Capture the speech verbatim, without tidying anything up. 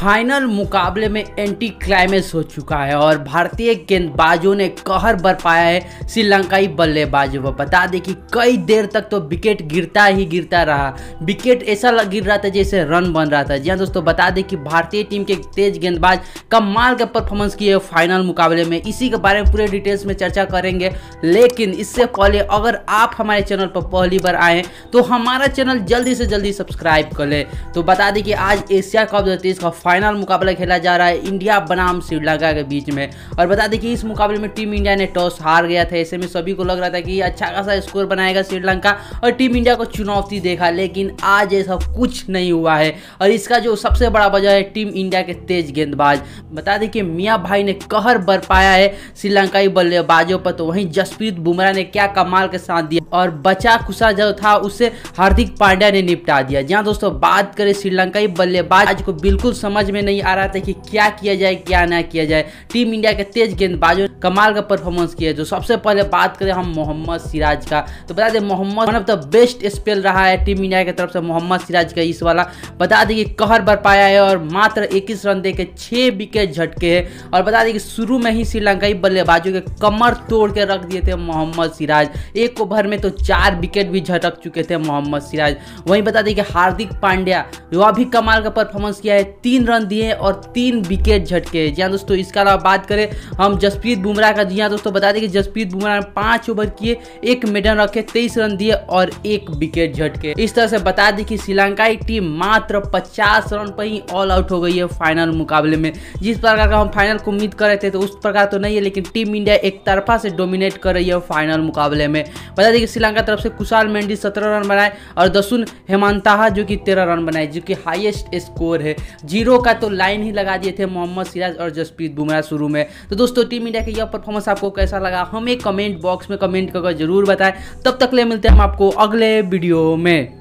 Final मुकाबले में anti climax हो चुका है और भारतीय गेंदबाजों ने कहर बरपाया है श्रीलंकाई बल्लेबाजों पर। बता दें कि कई देर तक तो विकेट गिरता ही गिरता रहा, विकेट ऐसा गिर रहा था जैसे रन बन रहा था। जी हाँ दोस्तों, बता दें कि भारतीय टीम के तेज गेंदबाज कमाल का परफॉर्मेंस किए फाइनल मुकाबले में। इसी के बारे में पूरे डिटेल्स में चर्चा करेंगे, लेकिन इससे पहले अगर आप हमारे चैनल पर पहली बार आए तो हमारा चैनल जल्दी से जल्दी सब्सक्राइब कर ले। तो बता दें कि आज एशिया कप दो हज़ार तेईस का फाइनल मुकाबला खेला जा रहा है इंडिया बनाम श्रीलंका के बीच में। और बता दें कि इस मुकाबले में टीम इंडिया ने टॉस हार गया था, ऐसे में सभी को लग रहा था कि अच्छा खासा स्कोर बनाएगा श्रीलंका और टीम इंडिया को चुनौती देखा, लेकिन आज ऐसा कुछ नहीं हुआ है और इसका जो सबसे बड़ा वजह है टीम इंडिया के तेज गेंदबाज। बता दें कि मियां भाई ने कहर बरपाया है श्रीलंकाई बल्लेबाजों पर। तो वहीं जसप्रीत बुमराह ने क्या कमाल के साथ दिया और बचा खुसा जो था उसे हार्दिक पांड्या ने निपटा दिया। जहां दोस्तों बात करें श्रीलंकाई बल्लेबाज को बिल्कुल समझ में नहीं आ रहा था कि क्या किया जाए क्या ना किया जाए। टीम इंडिया के तेज गेंदबाजों ने कमाल का परफॉर्मेंस किया। जो सबसे पहले बात करें हम मोहम्मद सिराज का, तो बता दें Mohammad one of the best spell रहा है टीम इंडिया की तरफ से मोहम्मद सिराज का इस वाला। बता दें कि कहर बरपाया है और मात्र इक्कीस रन देकर छह विकेट झटके हैं। और बता दें कि शुरू में ही श्रीलंकाई बल्लेबाजों के कमर तोड़ के रख दिए थे मोहम्मद सिराज। एक ओवर में तो चार विकेट भी झटक चुके थे मोहम्मद सिराज। वहीं बता दें कि हार्दिक पांड्या वह भी कमाल का परफॉर्मेंस किया है, तीन रन दिए और तीन विकेट झटके हैं। जी हाँ दोस्तों, इसके अलावा बात करें हम जसप्रीत बुमराह का। जी हाँ दोस्तों, बता दें कि जसप्रीत बुमराह ने पाँच ओवर किए, एक मेडन रखे, तेईस रन दिए और एक विकेट झटके। इस तरह से बता दें कि श्रीलंकाई टीम मात्र पचास रन पर ही ऑल आउट हो गई है फाइनल मुकाबले में। जिस प्रकार का हम फाइनल को उम्मीद कर रहे थे तो उस प्रकार तो नहीं है, लेकिन टीम इंडिया एक तरफा से डोमिनेट कर रही है फाइनल मुकाबले में। बता दें कि श्रीलंका तरफ से कुशाल मेंडिस सत्रह रन बनाए और दसुन हेमंता जो कि तेरह रन बनाए, जो कि हाईएस्ट स्कोर है। जीरो का तो लाइन ही लगा दिए थे मोहम्मद सिराज और जसप्रीत बुमराह शुरू में। तो दोस्तों टीम इंडिया का यह परफॉर्मेंस आपको कैसा लगा हमें कमेंट बॉक्स में कमेंट करके जरूर बताएं। तब तक ले मिलते हैं हम आपको अगले वीडियो में।